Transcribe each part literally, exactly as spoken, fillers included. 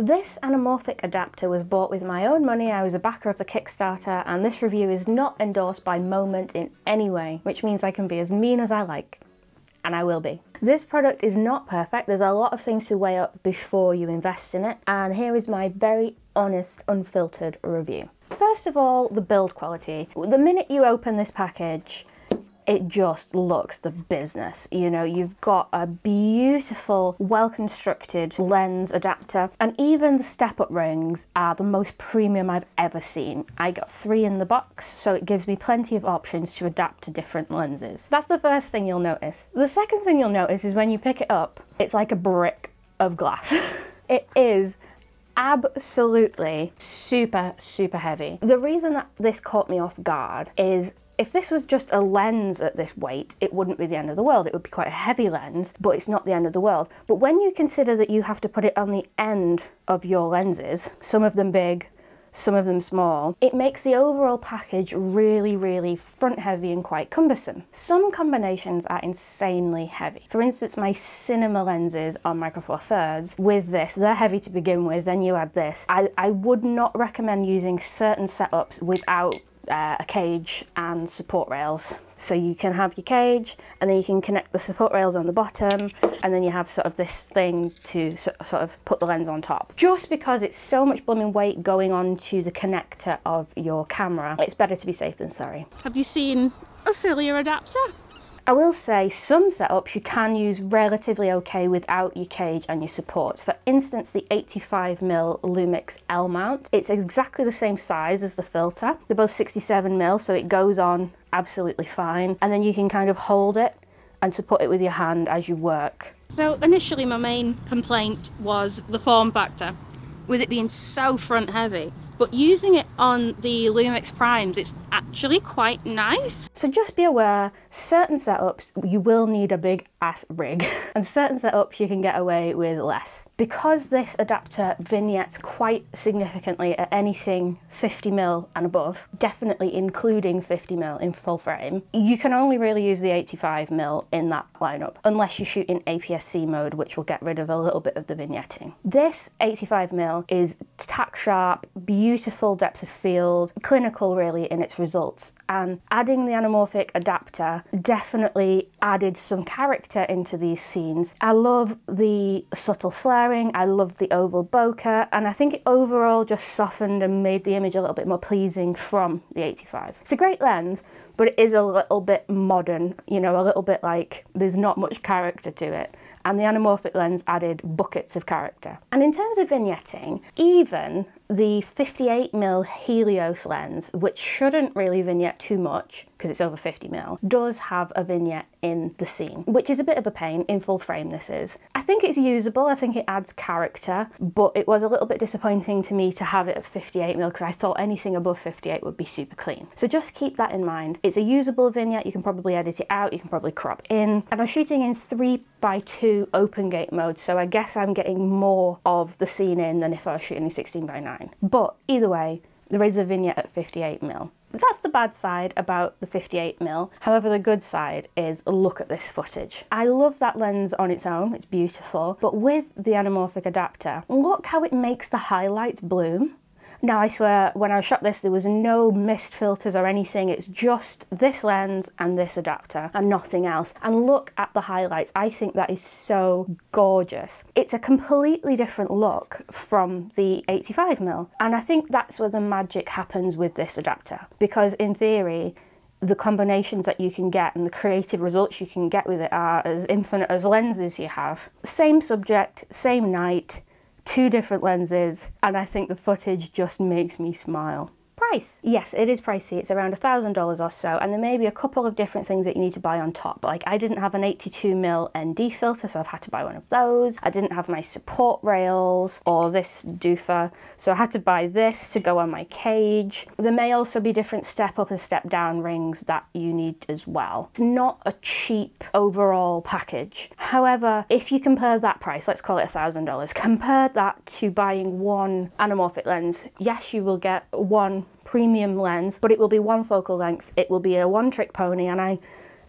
This anamorphic adapter was bought with my own money. I was a backer of the Kickstarter, and this review is not endorsed by Moment in any way, which means I can be as mean as I like. And I will be. This product is not perfect. There's a lot of things to weigh up before you invest in it, and here is my very honest, unfiltered review. First of all, the build quality. The minute you open this package, it just looks the business. You know, you've got a beautiful, well-constructed lens adapter, and even the step-up rings are the most premium I've ever seen. I got three in the box, so it gives me plenty of options to adapt to different lenses. That's the first thing you'll notice. The second thing you'll notice is when you pick it up, it's like a brick of glass. It is absolutely super, super heavy. The reason that this caught me off guard is if this was just a lens at this weight, it wouldn't be the end of the world. It would be quite a heavy lens, but it's not the end of the world. But when you consider that you have to put it on the end of your lenses, some of them big, some of them small, it makes the overall package really, really front heavy and quite cumbersome. Some combinations are insanely heavy. For instance, my cinema lenses on Micro Four Thirds with this, they're heavy to begin with, then you add this. I, I would not recommend using certain setups without Uh, a cage and support rails. So you can have your cage, and then you can connect the support rails on the bottom, and then you have sort of this thing to so, sort of put the lens on top. Just because it's so much blooming weight going on to the connector of your camera, it's better to be safe than sorry. Have you seen a sillier adapter? I will say some setups you can use relatively okay without your cage and your supports. For instance, the eighty-five millimeter Lumix L mount. It's exactly the same size as the filter. They're both sixty-seven millimeter, so it goes on absolutely fine. And then you can kind of hold it and support it with your hand as you work. So initially my main complaint was the form factor, with it being so front heavy. But using it on the Lumix Primes, it's actually quite nice. So just be aware, certain setups you will need a big ass rig, and certain setups you can get away with less. Because this adapter vignettes quite significantly at anything fifty millimeter and above, definitely including fifty millimeter in full frame, you can only really use the eighty-five millimeter in that lineup, unless you shoot in A P S C mode, which will get rid of a little bit of the vignetting. This eighty-five millimeter is tack sharp, beautiful, beautiful depth of field, clinical really in its results, and adding the anamorphic adapter definitely added some character into these scenes. I love the subtle flaring, I love the oval bokeh, and I think it overall just softened and made the image a little bit more pleasing from the eighty-five. It's a great lens, but it is a little bit modern, you know, a little bit like there's not much character to it. And the anamorphic lens added buckets of character. And in terms of vignetting, even the fifty-eight millimeter Helios lens, which shouldn't really vignette too much because it's over fifty millimeter, does have a vignette in the scene, which is a bit of a pain in full frame this is. I think it's usable, I think it adds character, but it was a little bit disappointing to me to have it at fifty-eight millimeter because I thought anything above fifty-eight would be super clean. So just keep that in mind. It's a usable vignette, you can probably edit it out, you can probably crop in, and I'm shooting in three by two open gate mode, so I guess I'm getting more of the scene in than if I was shooting in sixteen by nine. But either way, there is a vignette at fifty-eight millimeter. That's the bad side about the fifty-eight millimeter. However, the good side is look at this footage. I love that lens on its own, it's beautiful, but with the anamorphic adapter, look how it makes the highlights bloom. Now I swear, when I shot this, there was no mist filters or anything. It's just this lens and this adapter and nothing else. And look at the highlights. I think that is so gorgeous. It's a completely different look from the eighty-five millimeter. And I think that's where the magic happens with this adapter. Because in theory, the combinations that you can get and the creative results you can get with it are as infinite as lenses you have. Same subject, same night, two different lenses, and I think the footage just makes me smile. Price. Yes, it is pricey. It's around a thousand dollars or so, and there may be a couple of different things that you need to buy on top. Like, I didn't have an eighty-two millimeter N D filter, so I've had to buy one of those. I didn't have my support rails or this doofer, so I had to buy this to go on my cage. There may also be different step up and step down rings that you need as well. It's not a cheap overall package. However, if you compare that price, let's call it a thousand dollars, compare that to buying one anamorphic lens, yes, you will get one premium lens, but it will be one focal length, it will be a one trick pony, and I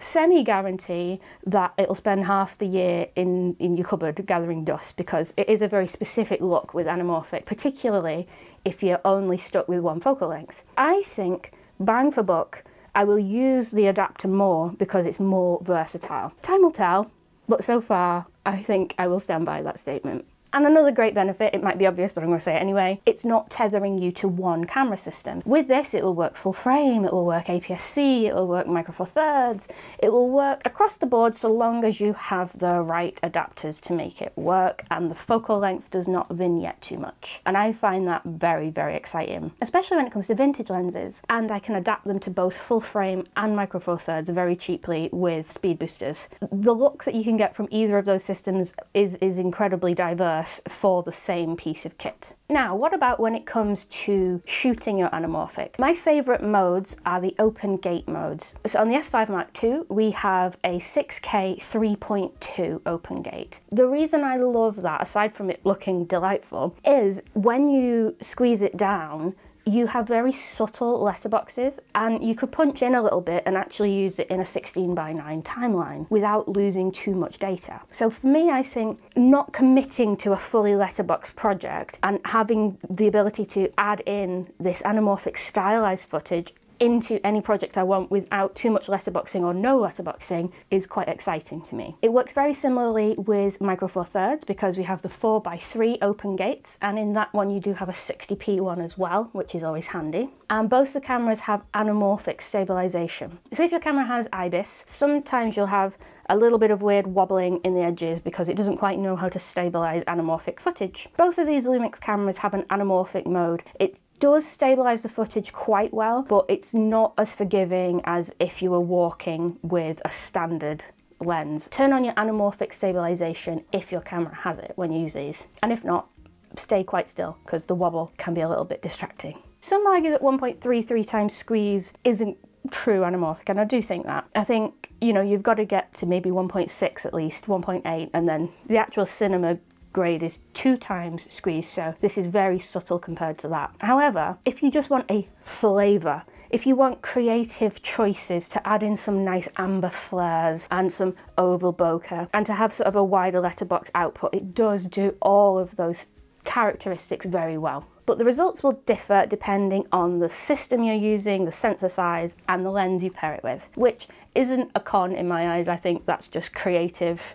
semi-guarantee that it'll spend half the year in, in your cupboard gathering dust, because it is a very specific look with anamorphic, particularly if you're only stuck with one focal length. I think, bang for buck, I will use the adapter more because it's more versatile. Time will tell, but so far, I think I will stand by that statement. And another great benefit, it might be obvious, but I'm going to say it anyway, it's not tethering you to one camera system. With this, it will work full frame, it will work A P S C, it will work Micro Four Thirds, it will work across the board so long as you have the right adapters to make it work and the focal length does not vignette too much. And I find that very, very exciting, especially when it comes to vintage lenses. And I can adapt them to both full frame and Micro Four Thirds very cheaply with speed boosters. The looks that you can get from either of those systems is, is incredibly diverse for the same piece of kit. Now, what about when it comes to shooting your anamorphic? My favourite modes are the open gate modes. So on the S five Mark two, we have a six K three point two open gate. The reason I love that, aside from it looking delightful, is when you squeeze it down, you have very subtle letterboxes, and you could punch in a little bit and actually use it in a sixteen by nine timeline without losing too much data. So for me, I think not committing to a fully letterbox project and having the ability to add in this anamorphic stylized footage into any project I want without too much letterboxing or no letterboxing is quite exciting to me. It works very similarly with Micro Four Thirds because we have the four by three open gates, and in that one you do have a sixty P one as well, which is always handy. And both the cameras have anamorphic stabilization. So if your camera has IBIS, sometimes you'll have a little bit of weird wobbling in the edges because it doesn't quite know how to stabilize anamorphic footage. Both of these Lumix cameras have an anamorphic mode. It's does stabilize the footage quite well, but it's not as forgiving as if you were walking with a standard lens. Turn on your anamorphic stabilization if your camera has it when you use these, and if not, stay quite still because the wobble can be a little bit distracting. Some argue that one point three three times squeeze isn't true anamorphic, and I do think that. I think, you know, you've got to get to maybe one point six at least, one point eight, and then the actual cinema grade is two times squeeze, so this is very subtle compared to that. However, if you just want a flavour, if you want creative choices to add in some nice amber flares and some oval bokeh and to have sort of a wider letterbox output, it does do all of those characteristics very well. But the results will differ depending on the system you're using, the sensor size, and the lens you pair it with, which isn't a con in my eyes. I think that's just creative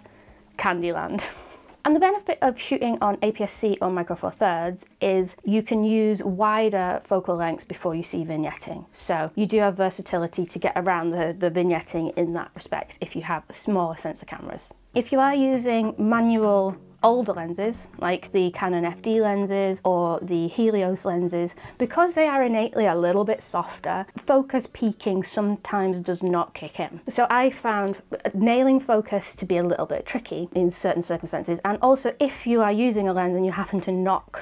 Candyland. And the benefit of shooting on A P S C or Micro Four Thirds is you can use wider focal lengths before you see vignetting. So you do have versatility to get around the, the vignetting in that respect if you have smaller sensor cameras. If you are using manual older lenses, like the Canon F D lenses or the Helios lenses, because they are innately a little bit softer, focus peaking sometimes does not kick in. So I found nailing focus to be a little bit tricky in certain circumstances. And also, if you are using a lens and you happen to knock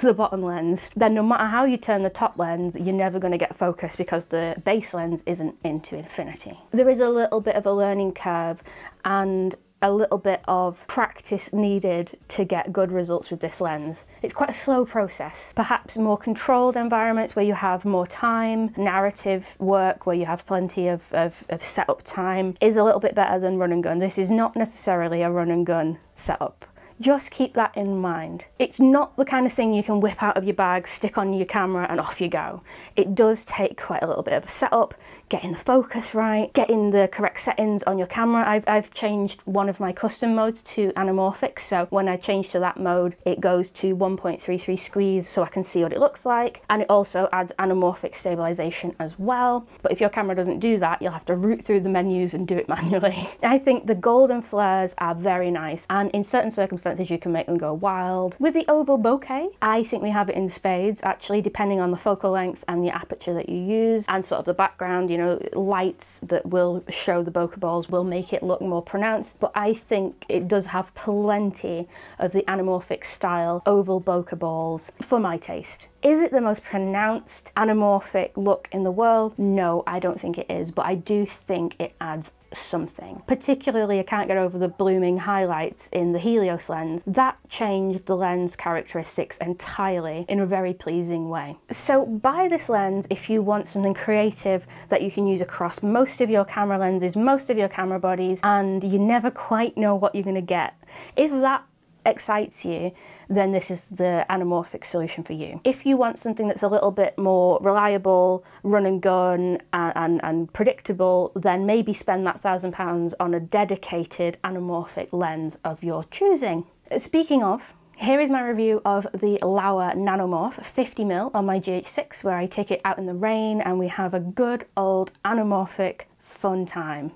the bottom lens, then no matter how you turn the top lens, you're never going to get focus because the base lens isn't into infinity. There is a little bit of a learning curve and a little bit of practice needed to get good results with this lens. It's quite a slow process. Perhaps more controlled environments where you have more time, narrative work where you have plenty of, of, of setup time is a little bit better than run and gun. This is not necessarily a run and gun setup. Just keep that in mind. It's not the kind of thing you can whip out of your bag, stick on your camera, and off you go. It does take quite a little bit of a setup, getting the focus right, getting the correct settings on your camera. I've, I've changed one of my custom modes to anamorphic, so when I change to that mode, it goes to one point three three squeeze so I can see what it looks like, and it also adds anamorphic stabilization as well. But if your camera doesn't do that, you'll have to root through the menus and do it manually. I think the golden flares are very nice, and in certain circumstances, you can make them go wild. With the oval bokeh, I think we have it in spades, actually, depending on the focal length and the aperture that you use and sort of the background, you know, lights that will show the bokeh balls will make it look more pronounced. But I think it does have plenty of the anamorphic style oval bokeh balls for my taste. Is it the most pronounced anamorphic look in the world? No, I don't think it is, but I do think it adds something. Particularly, I can't get over the blooming highlights in the Helios lens. That changed the lens characteristics entirely in a very pleasing way. So buy this lens if you want something creative that you can use across most of your camera lenses, most of your camera bodies, and you never quite know what you're going to get. If that excites you, then this is the anamorphic solution for you. If you want something that's a little bit more reliable, run and gun, and, and, and predictable, then maybe spend that thousand pounds on a dedicated anamorphic lens of your choosing. Speaking of, here is my review of the Laowa Nanomorph fifty mil on my G H six, where I take it out in the rain and we have a good old anamorphic fun time.